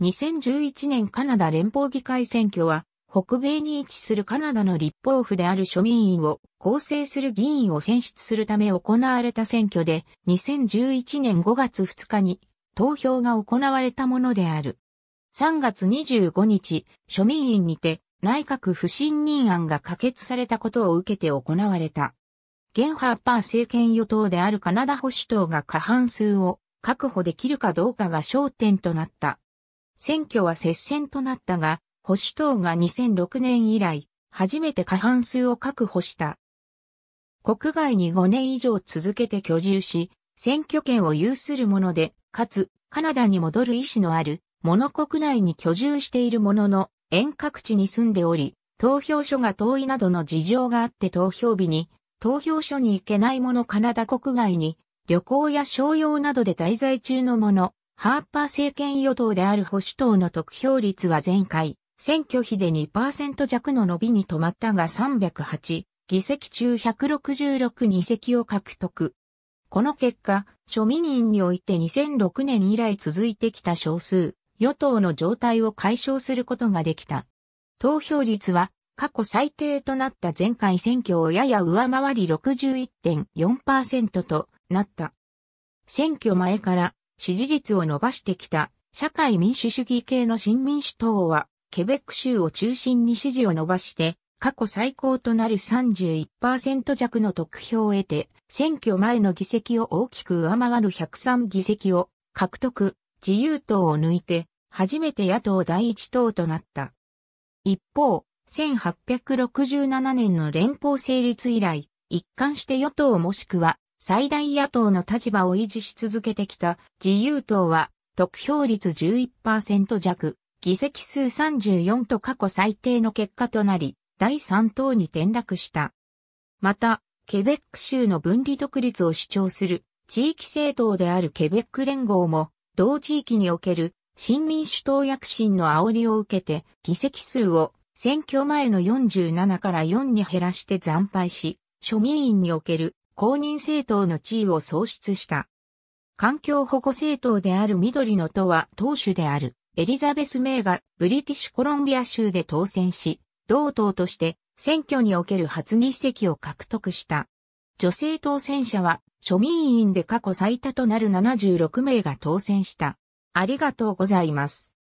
2011年カナダ連邦議会選挙は、北米に位置するカナダの立法府である庶民院を構成する議員を選出するため行われた選挙で、2011年5月2日に投票が行われたものである。3月25日、庶民院にて内閣不信任案が可決されたことを受けて行われた。現ハーパー政権与党であるカナダ保守党が過半数を確保できるかどうかが焦点となった。選挙は接戦となったが、保守党が2006年以来、初めて過半数を確保した。国外に5年以上続けて居住し、選挙権を有する者で、かつ、カナダに戻る意思のある、者国内に居住しているものの、遠隔地に住んでおり、投票所が遠いなどの事情があって投票日に、投票所に行けない者カナダ国外に、旅行や商用などで滞在中の者、ハーパー政権与党である保守党の得票率は前回。選挙比で 2% 弱の伸びに止まったが308議席中166議席を獲得。この結果、庶民院において2006年以来続いてきた少数、与党の状態を解消することができた。投票率は過去最低となった前回選挙をやや上回り 61.4% となった。選挙前から支持率を伸ばしてきた社会民主主義系の新民主党は、ケベック州を中心に支持を伸ばして、過去最高となる 31% 弱の得票を得て、選挙前の議席を大きく上回る103議席を獲得、自由党を抜いて、初めて野党第一党となった。一方、1867年の連邦成立以来、一貫して与党もしくは最大野党の立場を維持し続けてきた自由党は、得票率 11% 弱。議席数34と過去最低の結果となり、第3党に転落した。また、ケベック州の分離独立を主張する地域政党であるケベック連合も、同地域における新民主党躍進の煽りを受けて、議席数を選挙前の47から4に減らして惨敗し、庶民院における公認政党の地位を喪失した。環境保護政党である緑の党は党首である。エリザベス・メイがブリティッシュコロンビア州で当選し、同党として選挙における初議席を獲得した。女性当選者は庶民院で過去最多となる76名が当選した。ありがとうございます。